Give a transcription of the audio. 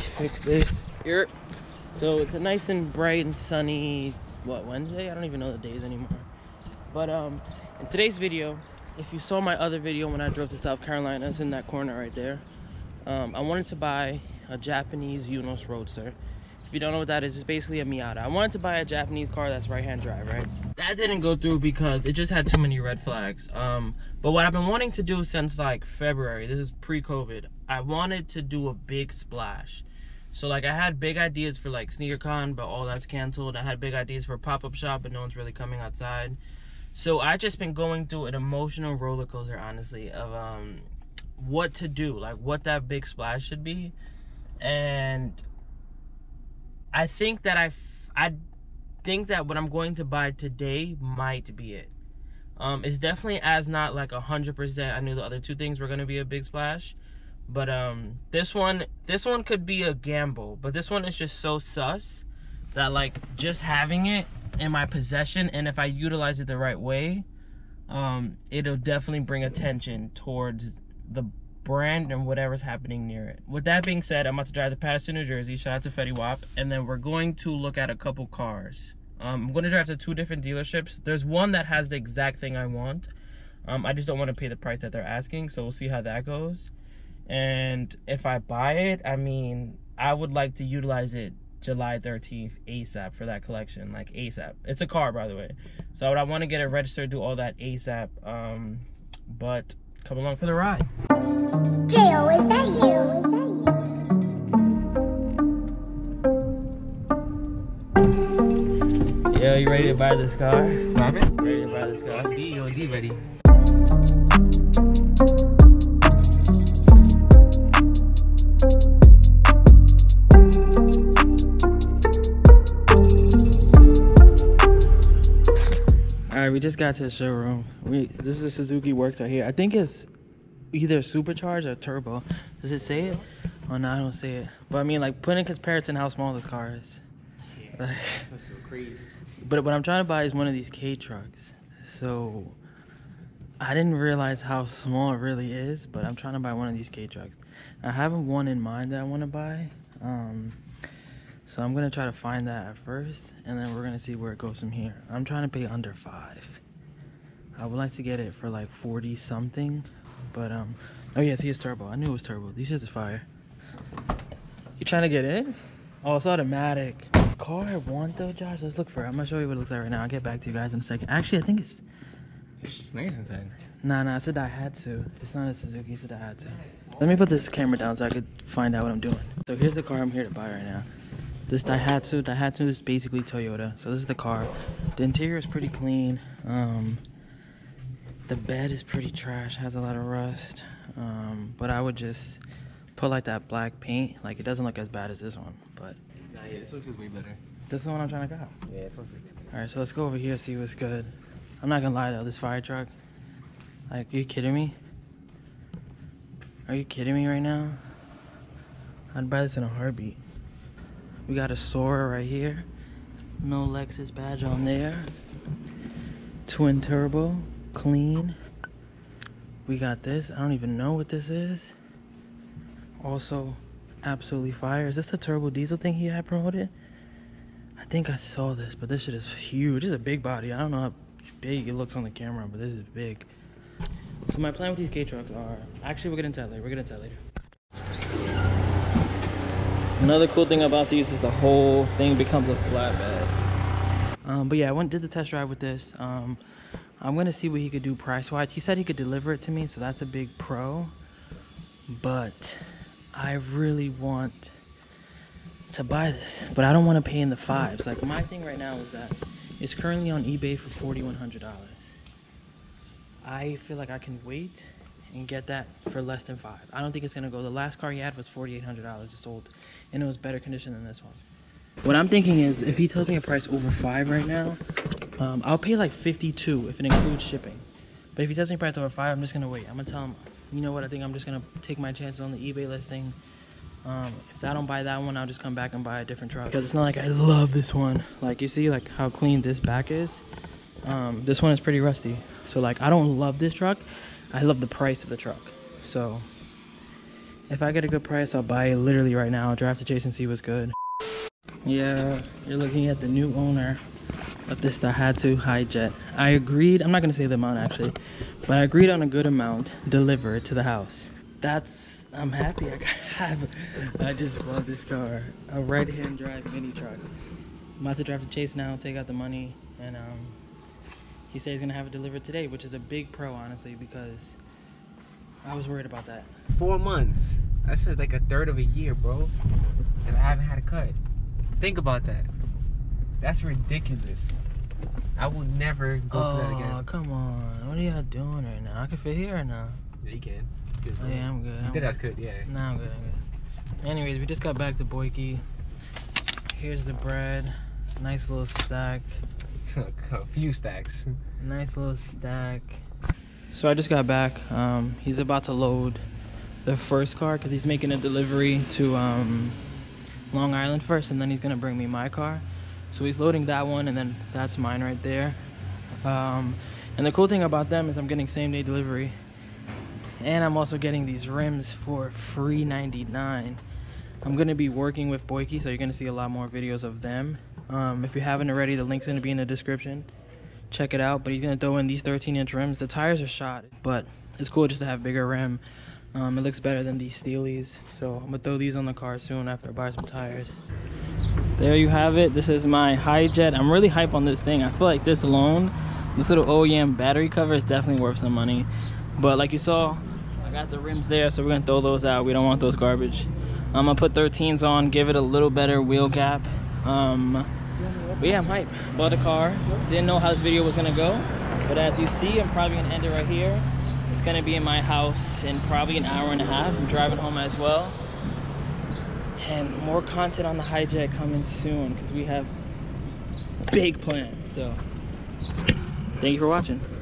fix this. So it's a nice and bright and sunny, what, Wednesday? I don't even know the days anymore. But in today's video, if you saw my other video when I drove to South Carolina, it's in that corner right there. I wanted to buy a Japanese Yunos Roadster. If you don't know what that is, it's basically a Miata. I wanted to buy a Japanese car that's right-hand drive, right? That didn't go through because it just had too many red flags. But what I've been wanting to do since like February, this is pre-COVID, I wanted to do a big splash. So like I had big ideas for like SneakerCon, but all that's canceled. I had big ideas for a pop-up shop, but no one's really coming outside. So I just been going through an emotional roller coaster, honestly, of what to do, like what that big splash should be. And I think that I think that what I'm going to buy today might be it. It's definitely as not like 100%. I knew the other two things were going to be a big splash, but this one could be a gamble. But this one is just so sus that like just having it in my possession, and if I utilize it the right way, it'll definitely bring attention towards the brand and whatever's happening near it. With that being said, I'm about to drive to Paterson, New Jersey. Shout out to Fetty Wap. And then we're going to look at a couple cars. I'm going to drive to two different dealerships. There's one that has the exact thing I want. I just don't want to pay the price that they're asking. So we'll see how that goes. And if I buy it, I mean, I would like to utilize it July 13th ASAP for that collection. Like ASAP. It's a car, by the way. So I want to get it registered, do all that ASAP. But come along for the ride. Jill, is that you? Yo, you ready to buy this car? Robin? Ready to buy this car? OD ready. Alright, we just got to the showroom. This is a Suzuki works right here. I think it's either supercharged or turbo. Does it say it? Oh no, I don't see it. But I mean, like, put in comparison how small this car is. Yeah, like, that's so crazy. But what I'm trying to buy is one of these K trucks. So I didn't realize how small it really is, but I'm trying to buy one of these K trucks. I have one in mind that I want to buy. So I'm gonna try to find that at first, and then we're gonna see where it goes from here. I'm trying to pay under $5. I would like to get it for like 40 something. But oh yeah, see, it's turbo. I knew it was turbo. These shits is fire. You trying to get in? Oh, it's automatic. Car I want though, Josh. Let's look for it. I'm gonna show you what it looks like right now. I'll get back to you guys in a second. Actually, I think it's. It's just nice inside. Nah, it's a Daihatsu. It's not a Suzuki. It's a Daihatsu. Let me put this camera down so I could find out what I'm doing. So here's the car I'm here to buy right now. This Daihatsu. Daihatsu is basically Toyota. So this is the car. The interior is pretty clean. The bed is pretty trash, has a lot of rust, but I would just put like that black paint. Like, it doesn't look as bad as this one, but. Nah, yeah, this one feels way better. This is the one I'm trying to go. Yeah, this one feels way better. All right, so let's go over here, see what's good. I'm not gonna lie though, this fire truck, like, are you kidding me? Are you kidding me right now? I'd buy this in a heartbeat. We got a Sora right here. No Lexus badge on there. Twin turbo. Clean. We got this. I don't even know what this is. Also absolutely fire. Is this the turbo diesel thing he had promoted? I think I saw this, but this shit is huge. It's a big body. I don't know how big it looks on the camera, but this is big. So my plan with these K trucks are, actually we'll get into that later. Another cool thing about these is the whole thing becomes a flatbed. But yeah, I did the test drive with this. I'm gonna see what he could do price-wise. He said he could deliver it to me, so that's a big pro. But I really want to buy this, but I don't want to pay in the $5s. Like, my thing right now is that it's currently on eBay for $4,100. I feel like I can wait and get that for less than $5. I don't think it's gonna go. The last car he had was $4,800. It sold, and it was better condition than this one. What I'm thinking is, if he tells me a price over $5 right now, I'll pay like $52 if it includes shipping. But if he tells me price over $5, I'm just gonna wait. I'm gonna tell him, you know what, I think I'm just gonna take my chances on the eBay listing. If I don't buy that one, I'll just come back and buy a different truck. Because it's not like I love this one. Like, you see, like how clean this back is. This one is pretty rusty. So like, I don't love this truck. I love the price of the truck. So If I get a good price, I'll buy it literally right now. I'll drive to Chase and see what's good. Yeah, you're looking at the new owner of this Daihatsu Hijet. I agreed, I'm not gonna say the amount actually, but I agreed on a good amount delivered to the house. That's, I'm happy I just bought this car, a right-hand drive mini truck. I'm about to drive to Chase now, take out the money, and he said he's gonna have it delivered today, which is a big pro, honestly, because I was worried about that. 4 months, that's like a third of a year, bro, and I haven't had a cut. Think about that. That's ridiculous. I will never go through that again. Oh, come on. What are y'all doing right now? I can fit here or no? Yeah, you can. Oh, yeah, I'm good. You think that's good, yeah. No, I'm good, I'm good. Anyways, we just got back to BOEKI. Here's the bread. Nice little stack. A few stacks. Nice little stack. So I just got back. He's about to load the first car because he's making a delivery to Long Island first, and then he's gonna bring me my car. So he's loading that one, and then that's mine right there. And the cool thing about them is I'm getting same-day delivery, and I'm also getting these rims for free $99. I'm gonna be working with BOEKI, so you're gonna see a lot more videos of them. If you haven't already, the link's gonna be in the description. Check it out. But he's gonna throw in these 13-inch rims. The tires are shot, but it's cool just to have bigger rim. It looks better than these Steelies, so I'm gonna throw these on the car soon after I buy some tires. There you have it. This is my Hijet. I'm really hype on this thing. I feel like this alone, this little OEM battery cover, is definitely worth some money. But like you saw, I got the rims there, so we're gonna throw those out. We don't want those garbage. I'm gonna put 13s on, give it a little better wheel gap. But yeah, I'm hype. Bought the car. Didn't know how this video was gonna go, but as you see, I'm probably gonna end it right here. It's gonna be in my house in probably an hour and a half. I'm driving home as well. And more content on the Hijet coming soon because we have big plans. So thank you for watching.